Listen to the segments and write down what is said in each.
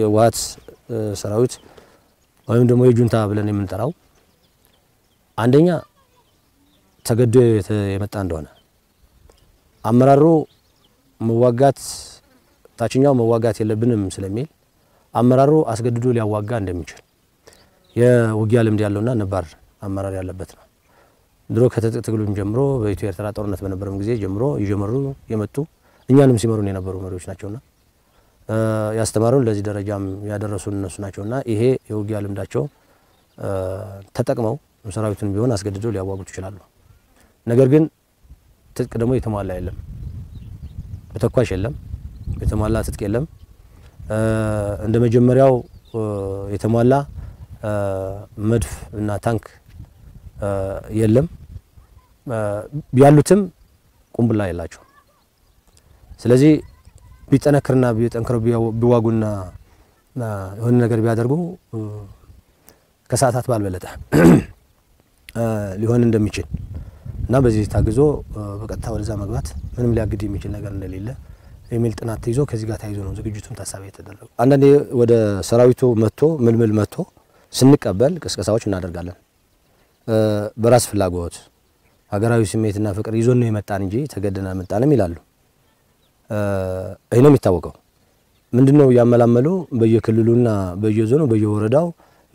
የዋት ሰራዊት ወይም ደሞ የጁንታ ብለን የምንጠራው አንደኛ ተገዶ የመጣ እንደሆነ አመራሩ መዋጋት ታችኛው መዋጋት የለብንም ስለሚል አመራሩ አስገድዶ ሊያዋጋ እንደሚችል የውጊያ ልምድ ያለውና ነባር አመራር ያለበት ነው ድሮ ከተትግሉም ጀምሮ በኢትዮጵያ ኤርትራ ጦርነት በነበረም ጊዜ ጀምሮ ይጀምሩ የመጡ እኛንም ሲመሩን የነበሩ መሪዎች ናቸውና ያስተማሩን ለዚህ ደረጃም ያደረሱን እነሱ ናቸውና ይሄ የውጊያ ልምዳቸው ተጠቅመው ሰራዊቱን ቢሆን አስገድዶ ሊያዋጉት ይችላሉ ነገር ግን ትጥቅ ደግሞ የተሟላ አይደለም በተኳሽ አይደለም የተሟላ ትጥቅ አይደለም እንደመጀመሪያው የተሟላ መድፍ እና ታንክ የለም ያሉትም ቁምብላ ያላቸው ስለዚህ ቢጠነክርና ቢጠንከሩ ቢዋጉና የሆነ ነገር ቢያደርጉ ከሰዓታት ባልበለጠ ሊሆን እንደሚችል እና በዚህ ታግዞ በቀጣ ወልዛ መግባት ምንም ሊያግድ የሚችል ነገር እንደሌለ የሚል ጥናት ተይዞ ከዚህ ጋር ታይዞ ነው ዝግጅቱን ታሳቢ የተደረገው አንደኔ ወደ ሰራዊቱ መጥቶ ምልምል መጥቶ سنقبل ቅስቀሳዎች እናደርጋለን በራስ ፍላጎት ሀገራዊ ስሜትና ፍቅር ይዞን ነው የመጣን እንጂ ተገደና መጣንም ይላሉ አይነም ይታወቀው ምንድነው ያመላመሉ በየክልሉና በየዞኑ በየወረዳው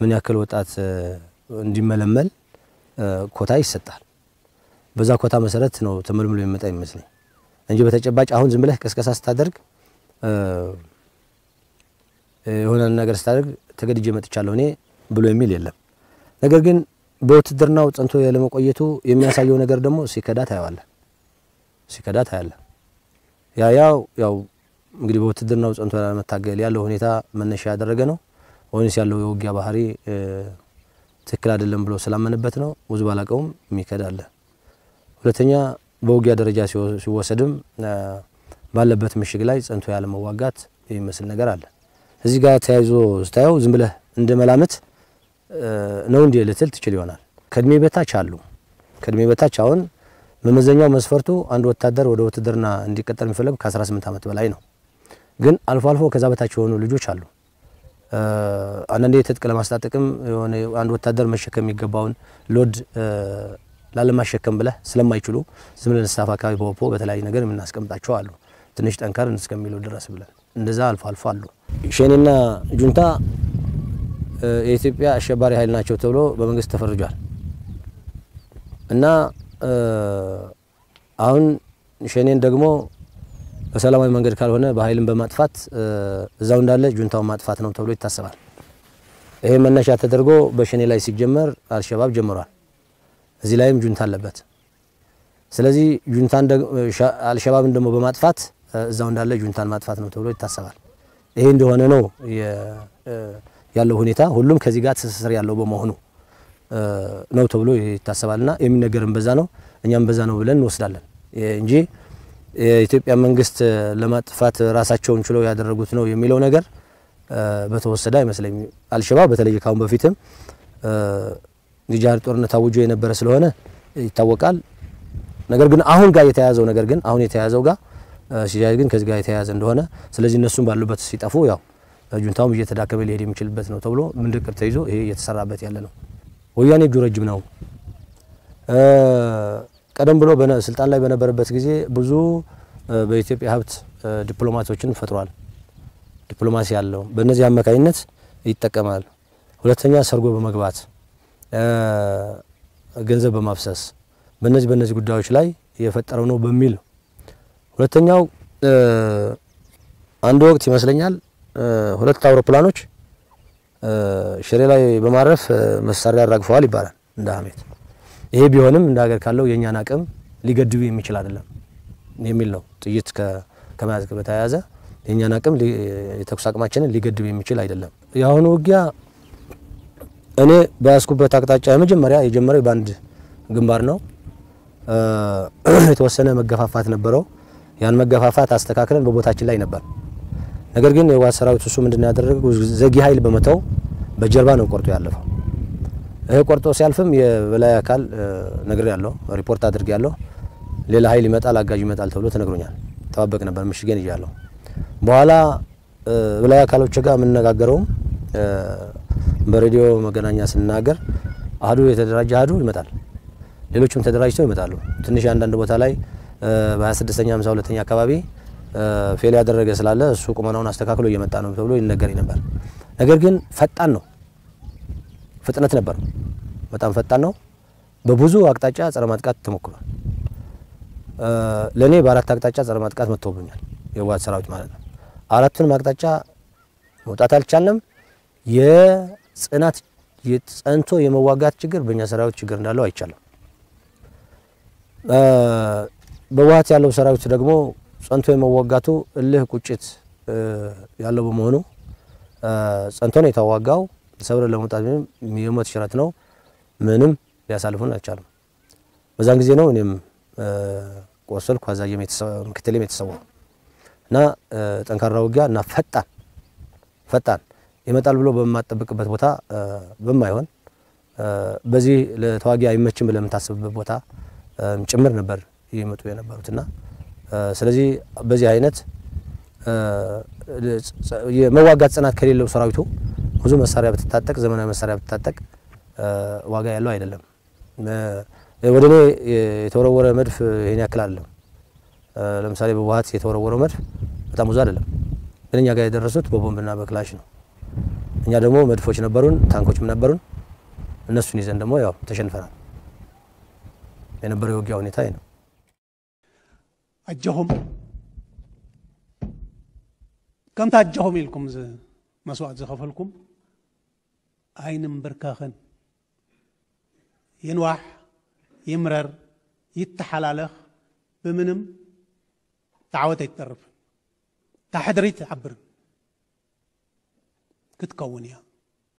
ምን ያክል ወጣት እንዲመለመል ኮታ ይሰጣል በዛ ኮታ መሰረት ነው ተመልምሎ የመጣ ይመስል እንጂ በተጨባጭ አሁን ዝም ብለህ ቅስቀሳ ስታደርግ የሆነ ነገር ስታደርግ ተገድጄ መጥቻለሁ እኔ ብሎ የሚል የለም ነገር ግን በውትድርናው ጸንቶ ያለመቆየቱ የሚያሳየው ነገር ደግሞ ሲከዳት አይዋለ ያው እንግዲህ በውትድርናው ጸንቶ ያለመታገል ያለው ሁኔታ መነሻ ያደረገ ነው ወይስ ያለው የውጊያ ባህሪ ትክክል አይደለም ብሎ ስላመነበት ነው ወዝ ባላቀውም የሚከዳለ ሁለተኛ በውጊያ ደረጃ ሲወሰድም ባለበት ምሽግ ላይ ጸንቶ ያለመዋጋት የሚመስል ነገር አለ እዚህ ጋር ተያይዞ ስታየው ዝም ብለህ እንደመላመት ነው እንደ ለተል ትችል ይሆናል ከድሜ በታች አሁን መመዘኛው መስፈርቱ አንድ ወታደር ወደ ወታደርና እንዲቀጠር የሚፈልግ ከ18 ዓመት በላይ ነው ግን አልፎ አልፎ ከዛ በታች የሆኑ ልጆች አሉ አንደኔ ትጥቅ ለማስታጠቅም የሆነ አንድ ወታደር መሸከም ይገባውን ሎድ ላለማሸከም ብለ ስለማይችሉ ዝም ብለን ስታፋካዊ በወፖ በተለያየ ነገር ምን እናስቀምጣቸው አሉ ትንሽ ጠንካራ እንስከሚሉ ድረስ ብለን እንደዛ አልፎ አሉ ሸኔና ጁንታ የኢትዮጵያ አሸባሪ ኃይል ናቸው ተብሎ በመንግስት ተፈርጇል እና አሁን ሸኔን ደግሞ በሰላማዊ መንገድ ካልሆነ በኃይልን በማጥፋት እዛው እንዳለ ጁንታው ማጥፋት ነው ተብሎ ይታሰባል ይሄ መነሻ ተደርጎ በሸኔ ላይ ሲጀመር አልሸባብ ጀምሯል እዚህ ላይም ጁንታ አለበት ስለዚህ ጁንታን አልሸባብን ደግሞ በማጥፋት እዛው እንዳለ ጁንታን ማጥፋት ነው ተብሎ ይታሰባል ይሄ እንደሆነ ነው ያለው ሁኔታ ሁሉም ከዚህ ጋር ተሰሰር ያለው በመሆኑ ነው ተብሎ ይታሰባልና የሚነገርም በዛ ነው እኛም በዛ ነው ብለን እንወስዳለን እንጂ የኢትዮጵያ መንግስት ለማጥፋት ራሳቸውን ችለው ያደረጉት ነው የሚለው ነገር በተወሰደ አይመስልም አልሸባብ በተለይ ካሁን በፊትም ዲጃር ጦርነት አውጆ የነበረ ስለሆነ ይታወቃል ነገር ግን አሁን ጋር የተያዘው ነገር ግን አሁን የተያዘው ጋር ሲያይ ግን ከዚህ ጋር የተያዘ እንደሆነ ስለዚህ እነሱም ባሉበት ሲጠፉ ያው ጁንታውም እየተዳከበ ሊሄድ የሚችልበት ነው ተብሎ ምንድቅር ተይዞ ይሄ እየተሰራበት ያለ ነው ወያኔ ጁረጅም ነው ቀደም ብሎ በስልጣን ላይ በነበረበት ጊዜ ብዙ በኢትዮጵያ ሀብት ዲፕሎማቶችን ፈጥሯል ዲፕሎማሲ ያለው በእነዚህ አመካይነት ይተከማል ሁለተኛ ሰርጎ በመግባት ገንዘብ በማፍሰስ በእነዚህ ጉዳዮች ላይ እየፈጠረው ነው በሚል ሁለተኛው አንድ ወቅት ይመስለኛል ሁለት አውሮፕላኖች ሽሬ ላይ በማረፍ መሳሪያ አራግፈዋል ይባላል እንደ አመት ይሄ ቢሆንም እንደ ሀገር ካለው የኛን አቅም ሊገድቡ የሚችል አይደለም የሚል ነው ጥይት ከመያዝ ጋር በተያያዘ የኛን አቅም የተኩስ አቅማችንን ሊገድቡ የሚችል አይደለም ያሁን ውጊያ እኔ ባስኩበት አቅጣጫ የመጀመሪያ የጀመረው ባንድ ግንባር ነው የተወሰነ መገፋፋት ነበረው ያን መገፋፋት አስተካክለን በቦታችን ላይ ነበር ነገር ግን የዋት ሰራዊት እሱ ምንድነው ያደረገው ዘጊ ኃይል በመተው በጀርባ ነው ቆርጦ ያለፈው እህ ቆርጦ ሲያልፍም የበላይ አካል ነገር ያለው ሪፖርት አድርግ ያለው ሌላ ኃይል ይመጣል አጋጅ ይመጣል ተብሎ ተነግሮኛል ተባበቅ ነበር ምሽገን ይያለው በኋላ ولا كالوتشا من نجاروم بريديو مجانيا سنجر عدو يتدرجادو المتال للوشم تدرجتو المتالو تنشان دندوتالي باسدسنيا مسولتنيا كابابي فيلا درجسالا سوكومانون استكاكو يمتانو تولو in نجري نبر نجرين فتانو فتنة نبر متان فتانو ببوزو اكتاشا سرماتكات تمكو لني باراتاكتاشا سرماتكات متوبنيا يوات سراوت مالا አራቱን ማቅጣጫ ወጣት አልቻለም የጽናት የጸንቶ የመዋጋት ችግር በእኛ ሰራዊት ችግር እንዳለው አይቻለም በዋት ያለው ሰራዊት ደግሞ ጸንቶ የመዋጋቱ እልህ ቁጭት ያለው በመሆኑ ጸንቶ ነው የታዋጋው ሰብረ ለመውጣት የሞት ሽረት ነው ምንም ሊያሳልፉን አልቻለም በዛን ጊዜ ነው እኔም ቆሰልኩ አዛየም ምክትልም የተሰዋው نا تنكرر وجا نا فتان فتان يمتال بلو بما تبقى بتبوتا بما يهون بزي لتواجه يمشي بلو متاسب بتبوتا مشمر نبر يمتوي نبر وتنا سلزي بزي عينت مواجهة سنة كليل لو سراويتو خذوا مسارية بتتاتك زمانها مسارية بتتاتك واجه الله يدلهم ورني يتورور مدف هنا كلالهم ለምሳሌ በዋት የተወረወረው መድፍ በጣም ብዙ አይደለም እኛ ጋር ያደረሱት በቦምብና በክላሽ ነው እኛ ደግሞ መድፎች ነበሩን ታንኮችም ነበሩን እነሱን ይዘን ደግሞ ያው ተሸንፈናል የነበረው የውጊያው ሁኔታ ነው አጀሁም كم ታጀሁም ይልኩም መስዋዕት ዘኸፈልኩም አይንም በርካኸን ይንዋህ ይምረር ይተሐላለህ በምንም تعوت يتطرف تحدريت عبر كتكونيها